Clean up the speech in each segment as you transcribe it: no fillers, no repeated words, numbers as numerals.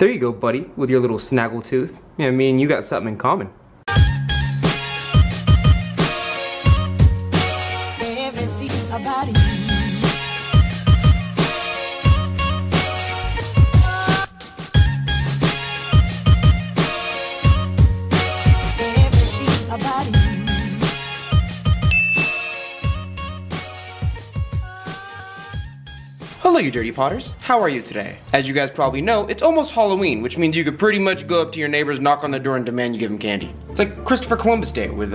There you go, buddy, with your little snaggle tooth. Yeah, me and you got something in common. Hello you dirty potters, how are you today? As you guys probably know, it's almost Halloween, which means you could pretty much go up to your neighbors, knock on the door, and demand you give them candy. It's like Christopher Columbus Day with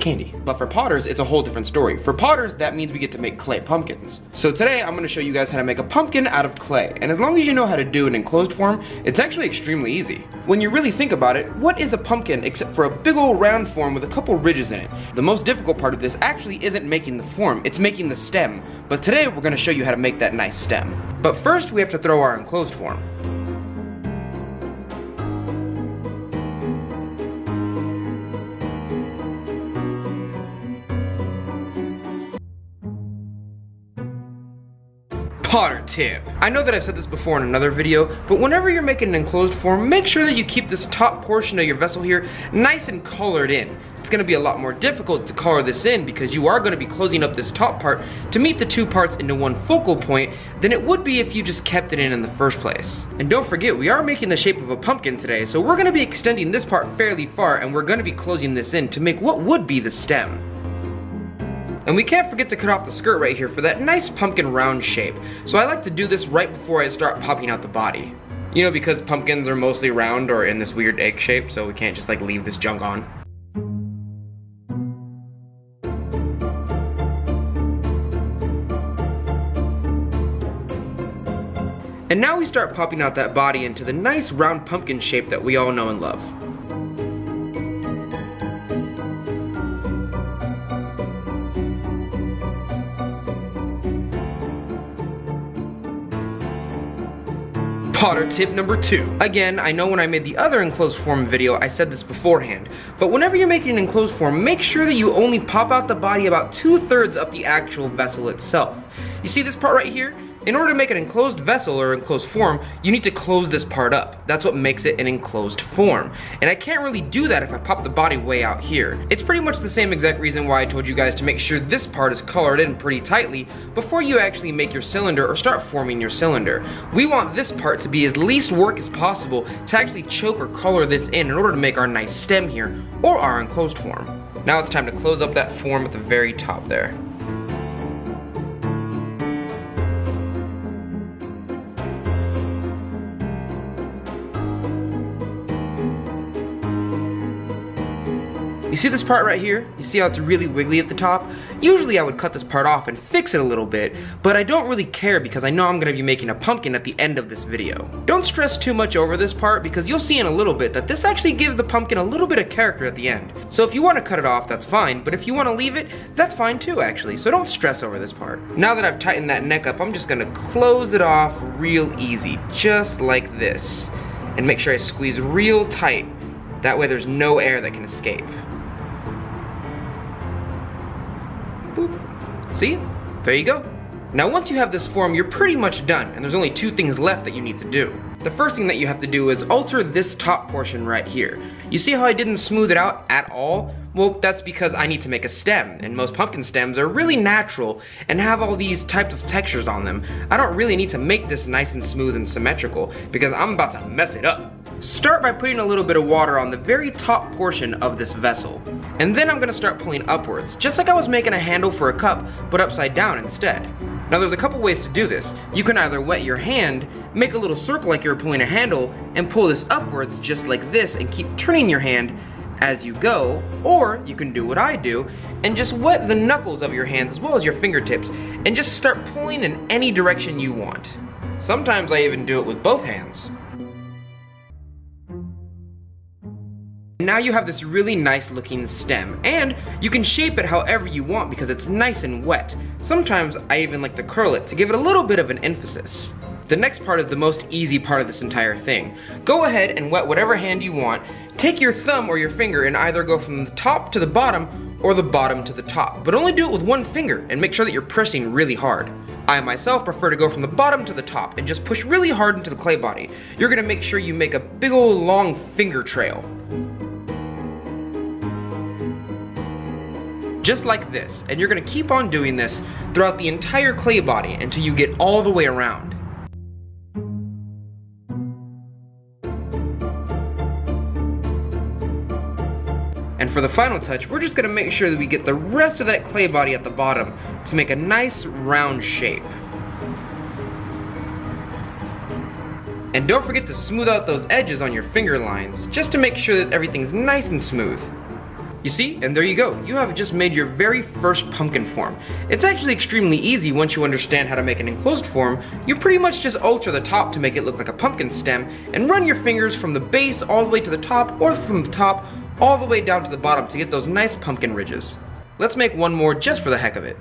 candy. But for potters, it's a whole different story. For potters, that means we get to make clay pumpkins. So today, I'm gonna show you guys how to make a pumpkin out of clay. And as long as you know how to do an enclosed form, it's actually extremely easy. When you really think about it, what is a pumpkin except for a big old round form with a couple ridges in it? The most difficult part of this actually isn't making the form, it's making the stem. But today, we're gonna show you how to make that nice stem. But first, we have to throw our enclosed form. Potter tip. I know that I've said this before in another video, but whenever you're making an enclosed form, make sure that you keep this top portion of your vessel here nice and colored in. It's gonna be a lot more difficult to color this in because you are gonna be closing up this top part to meet the two parts into one focal point than it would be if you just kept it in the first place. And don't forget, we are making the shape of a pumpkin today, so we're gonna be extending this part fairly far and we're gonna be closing this in to make what would be the stem. And we can't forget to cut off the skirt right here for that nice pumpkin round shape. So I like to do this right before I start popping out the body. You know, because pumpkins are mostly round or in this weird egg shape, so we can't just like leave this junk on. And now we start popping out that body into the nice round pumpkin shape that we all know and love. Potter tip number 2. Again, I know when I made the other enclosed form video, I said this beforehand, but whenever you're making an enclosed form, make sure that you only pop out the body about 2/3 up the actual vessel itself. You see this part right here? In order to make an enclosed vessel or enclosed form, you need to close this part up. That's what makes it an enclosed form. And I can't really do that if I pop the body way out here. It's pretty much the same exact reason why I told you guys to make sure this part is colored in pretty tightly before you actually make your cylinder or start forming your cylinder. We want this part to be as least work as possible to actually choke or color this in order to make our nice stem here or our enclosed form. Now it's time to close up that form at the very top there. You see this part right here? You see how it's really wiggly at the top? Usually I would cut this part off and fix it a little bit, but I don't really care because I know I'm gonna be making a pumpkin at the end of this video. Don't stress too much over this part because you'll see in a little bit that this actually gives the pumpkin a little bit of character at the end. So if you wanna cut it off, that's fine, but if you wanna leave it, that's fine too actually, so don't stress over this part. Now that I've tightened that neck up, I'm just gonna close it off real easy, just like this. And make sure I squeeze real tight, that way there's no air that can escape. Boop. See? There you go. Now once you have this form, you're pretty much done, and there's only 2 things left that you need to do. The first thing that you have to do is alter this top portion right here. You see how I didn't smooth it out at all? Well, that's because I need to make a stem, and most pumpkin stems are really natural and have all these types of textures on them. I don't really need to make this nice and smooth and symmetrical, because I'm about to mess it up. Start by putting a little bit of water on the very top portion of this vessel. And then I'm gonna start pulling upwards, just like I was making a handle for a cup, but upside down instead. Now there's a couple ways to do this. You can either wet your hand, make a little circle like you're pulling a handle, and pull this upwards just like this and keep turning your hand as you go, or you can do what I do and just wet the knuckles of your hands as well as your fingertips and just start pulling in any direction you want. Sometimes I even do it with both hands. Now you have this really nice looking stem, and you can shape it however you want because it's nice and wet. Sometimes I even like to curl it to give it a little bit of an emphasis. The next part is the most easy part of this entire thing. Go ahead and wet whatever hand you want. Take your thumb or your finger and either go from the top to the bottom or the bottom to the top, but only do it with one finger and make sure that you're pressing really hard. I myself prefer to go from the bottom to the top and just push really hard into the clay body. You're gonna make sure you make a big old long finger trail. Just like this, and you're gonna keep on doing this throughout the entire clay body until you get all the way around. And for the final touch, we're just gonna make sure that we get the rest of that clay body at the bottom to make a nice round shape. And don't forget to smooth out those edges on your finger lines, just to make sure that everything's nice and smooth. You see, and there you go, you have just made your very first pumpkin form. It's actually extremely easy once you understand how to make an enclosed form. You pretty much just alter the top to make it look like a pumpkin stem, and run your fingers from the base all the way to the top, or from the top all the way down to the bottom to get those nice pumpkin ridges. Let's make one more just for the heck of it.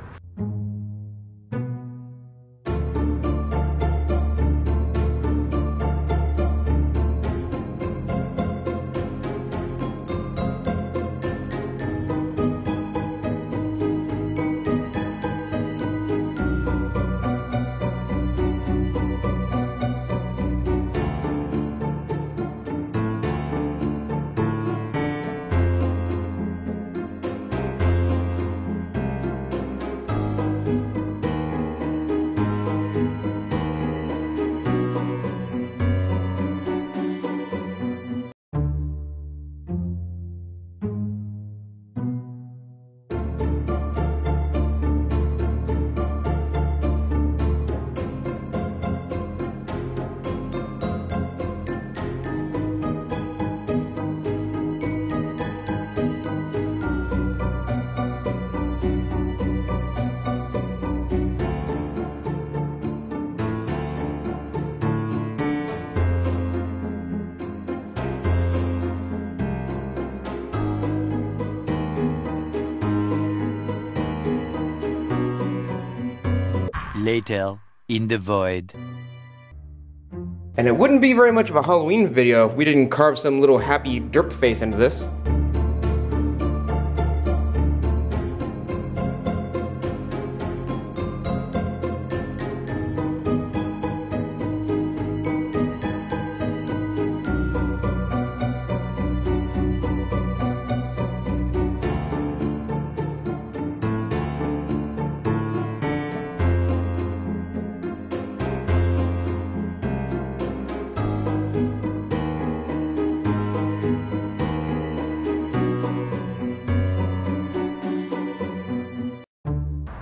Later, in the void. And it wouldn't be very much of a Halloween video if we didn't carve some little happy derp face into this.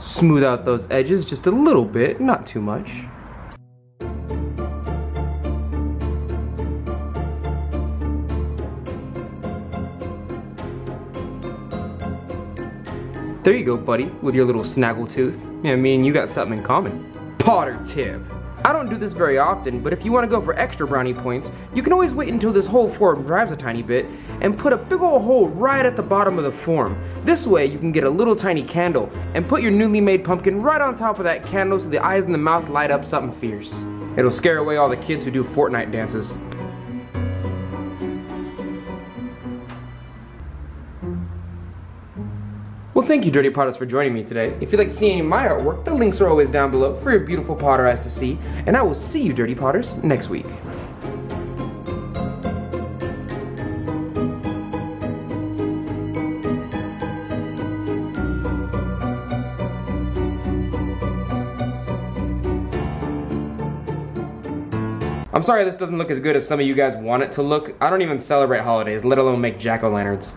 Smooth out those edges just a little bit, not too much. There you go, buddy, with your little snaggletooth. Yeah, me and you got something in common. Potter tip. I don't do this very often, but if you want to go for extra brownie points, you can always wait until this whole form dries a tiny bit and put a big ol' hole right at the bottom of the form. This way you can get a little tiny candle and put your newly made pumpkin right on top of that candle so the eyes and the mouth light up something fierce. It'll scare away all the kids who do Fortnite dances. Well, thank you, Dirty Potters, for joining me today. If you'd like to see any of my artwork, the links are always down below for your beautiful Potter eyes to see, and I will see you, Dirty Potters, next week. I'm sorry this doesn't look as good as some of you guys want it to look. I don't even celebrate holidays, let alone make jack-o'-lanterns.